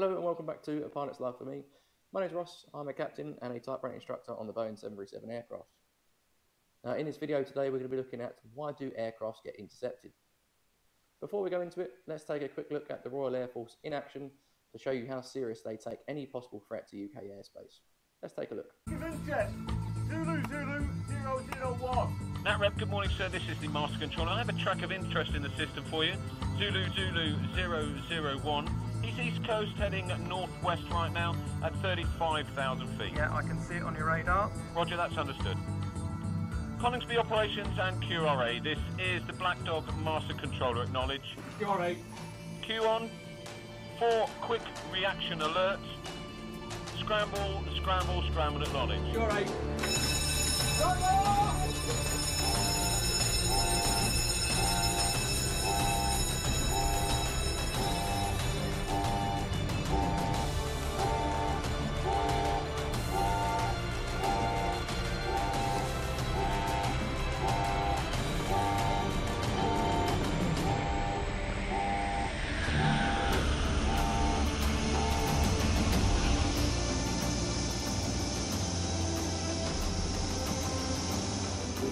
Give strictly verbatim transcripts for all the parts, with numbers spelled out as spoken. Hello and welcome back to A Pilot's Life For Me. My name is Ross, I'm a captain and a type rating instructor on the Boeing seven thirty-seven aircraft. Now in this video today we're going to be looking at why do aircrafts get intercepted. Before we go into it, let's take a quick look at the Royal Air Force in action to show you how serious they take any possible threat to U K airspace. Let's take a look. Zulu, Zulu, zero zero one. Nat Rep, good morning sir, this is the Master Controller. I have a track of interest in the system for you. Zulu, Zulu, zero zero one. He's east coast heading northwest right now at thirty-five thousand feet. Yeah, I can see it on your radar. Roger, that's understood. Coningsby Operations and Q R A, this is the Black Dog Master Controller, acknowledge. Q R A. Q on, four quick reaction alerts. Scramble, scramble, scramble, acknowledge. Q R A.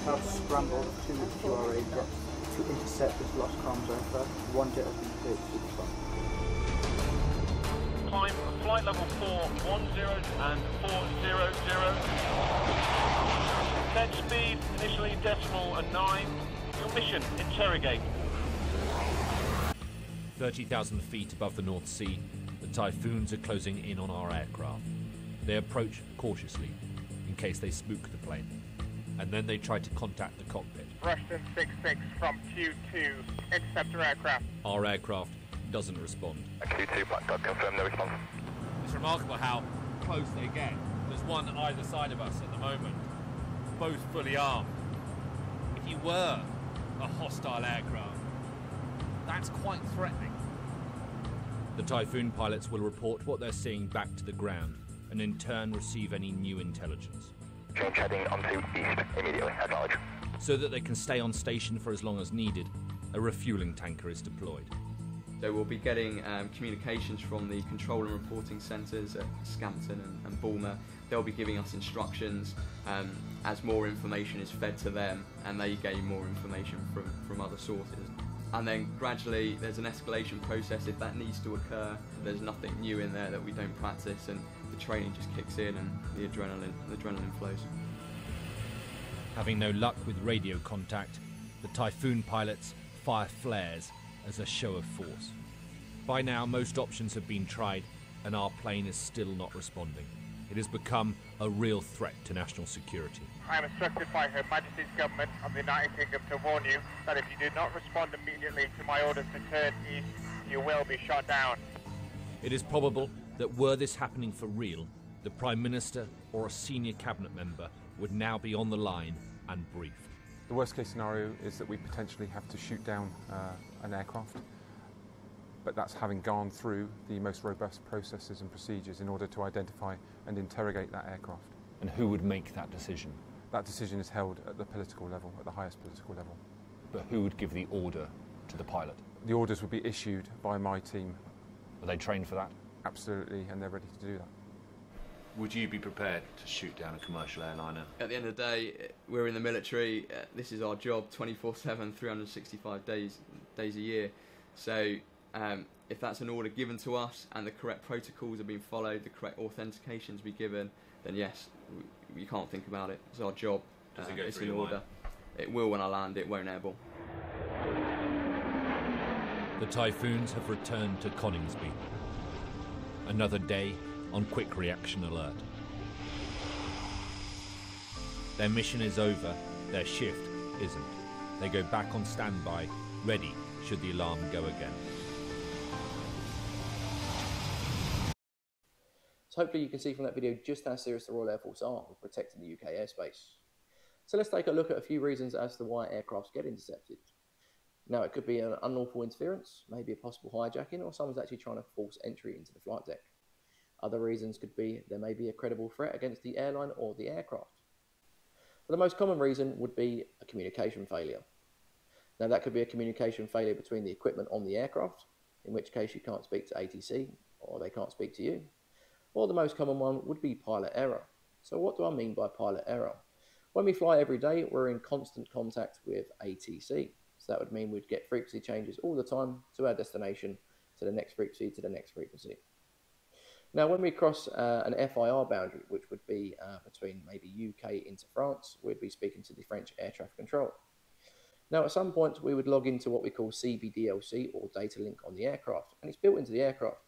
Have scrambled two Q R A jets to intercept this lost comms aircraft. One jet has been cleared to the front. Climb flight level four one zero and four zero zero. Head speed initially decimal and nine. Your mission, interrogate. thirty thousand feet above the North Sea, the Typhoons are closing in on our aircraft. They approach cautiously in case they spook the plane. And then they tried to contact the cockpit. Russian six six from Q two, interceptor aircraft. Our aircraft doesn't respond. Q two, Black Dog, confirm no response. It's remarkable how close they get. There's one either side of us at the moment, both fully armed. If you were a hostile aircraft, that's quite threatening. The Typhoon pilots will report what they're seeing back to the ground and in turn receive any new intelligence. Change heading onto east immediately, acknowledge. So that they can stay on station for as long as needed, a refuelling tanker is deployed. So we'll be getting um, communications from the control and reporting centres at Scampton and, and Bournemouth. They'll be giving us instructions um, as more information is fed to them and they gain more information from, from other sources. And then gradually there's an escalation process if that needs to occur. There's nothing new in there that we don't practice and the training just kicks in and the adrenaline, the adrenaline flows. Having no luck with radio contact, the Typhoon pilots fire flares as a show of force. By now most options have been tried and our plane is still not responding. It has become a real threat to national security. I am instructed by Her Majesty's Government of the United Kingdom to warn you that if you do not respond immediately to my orders to turn east, you will be shot down. It is probable that were this happening for real, the Prime Minister or a senior cabinet member would now be on the line and briefed. The worst case scenario is that we potentially have to shoot down uh, an aircraft. But that's having gone through the most robust processes and procedures in order to identify and interrogate that aircraft. And who would make that decision? That decision is held at the political level, at the highest political level. But who would give the order to the pilot? The orders would be issued by my team. Are they trained for that? Absolutely, and they're ready to do that. Would you be prepared to shoot down a commercial airliner? At the end of the day, we're in the military. Uh, this is our job, twenty-four seven, three hundred sixty-five days, days a year. So. Um, if that's an order given to us and the correct protocols are being followed, the correct authentications be given, then yes, we, we can't think about it. It's our job. Does uh, it go it's an order. Line? It will when I land. It won't airball. The Typhoons have returned to Coningsby. Another day on quick reaction alert. Their mission is over. Their shift isn't. They go back on standby, ready should the alarm go again. Hopefully you can see from that video just how serious the Royal Air Force are with protecting the U K airspace. So let's take a look at a few reasons as to why aircrafts get intercepted. Now it could be an unlawful interference, maybe a possible hijacking, or someone's actually trying to force entry into the flight deck. Other reasons could be there may be a credible threat against the airline or the aircraft. But the most common reason would be a communication failure. Now that could be a communication failure between the equipment on the aircraft, in which case you can't speak to A T C, or they can't speak to you. Or the most common one would be pilot error. So what do I mean by pilot error? When we fly every day, we're in constant contact with A T C. So that would mean we'd get frequency changes all the time to our destination, to the next frequency, to the next frequency. Now, when we cross uh, an F I R boundary, which would be uh, between maybe U K into France, we'd be speaking to the French air traffic control. Now, at some point, we would log into what we call C B D L C, or data link on the aircraft, and it's built into the aircraft.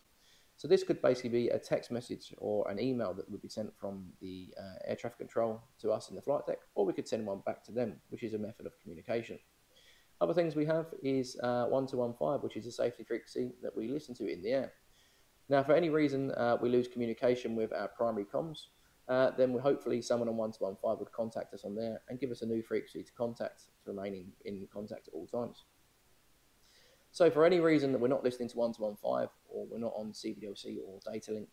So this could basically be a text message or an email that would be sent from the uh, air traffic control to us in the flight deck, or we could send one back to them, which is a method of communication. Other things we have is uh, one two one five, which is a safety frequency that we listen to in the air. Now, for any reason uh, we lose communication with our primary comms, uh, then we hopefully someone on one two one five would contact us on there and give us a new frequency to contact, to remain in, in contact at all times. So for any reason that we're not listening to one two one five, or we're not on C B D L C or data link,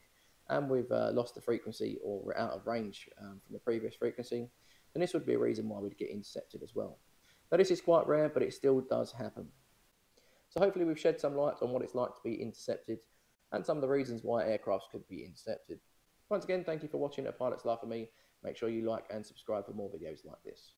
and we've uh, lost the frequency or we're out of range um, from the previous frequency, then this would be a reason why we'd get intercepted as well. Now, this is quite rare, but it still does happen. So hopefully we've shed some light on what it's like to be intercepted and some of the reasons why aircrafts could be intercepted. Once again, thank you for watching A Pilot's Life For Me. Make sure you like and subscribe for more videos like this.